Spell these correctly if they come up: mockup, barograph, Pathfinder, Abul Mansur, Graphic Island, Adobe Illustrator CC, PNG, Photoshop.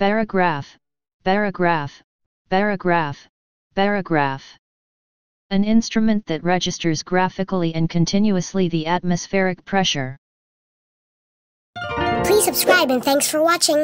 Barograph, barograph, barograph, barograph. An instrument that registers graphically and continuously the atmospheric pressure. Please subscribe and thanks for watching.